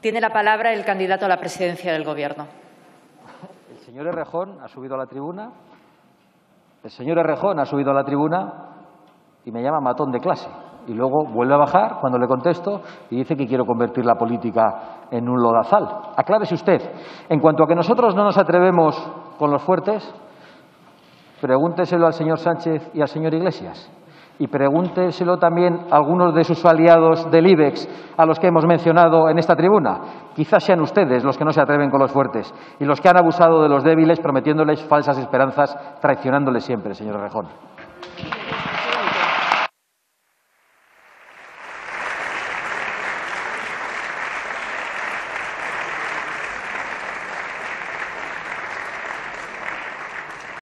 Tiene la palabra el candidato a la presidencia del Gobierno. El señor Errejón ha subido a la tribuna. El señor Errejón ha subido a la tribuna y me llama matón de clase. Y luego vuelve a bajar cuando le contesto y dice que quiero convertir la política en un lodazal. Aclárese usted. En cuanto a que nosotros no nos atrevemos con los fuertes, pregúnteselo al señor Sánchez y al señor Iglesias. Y pregúnteselo también a algunos de sus aliados del IBEX a los que hemos mencionado en esta tribuna. Quizás sean ustedes los que no se atreven con los fuertes y los que han abusado de los débiles prometiéndoles falsas esperanzas, traicionándoles siempre, señor Errejón.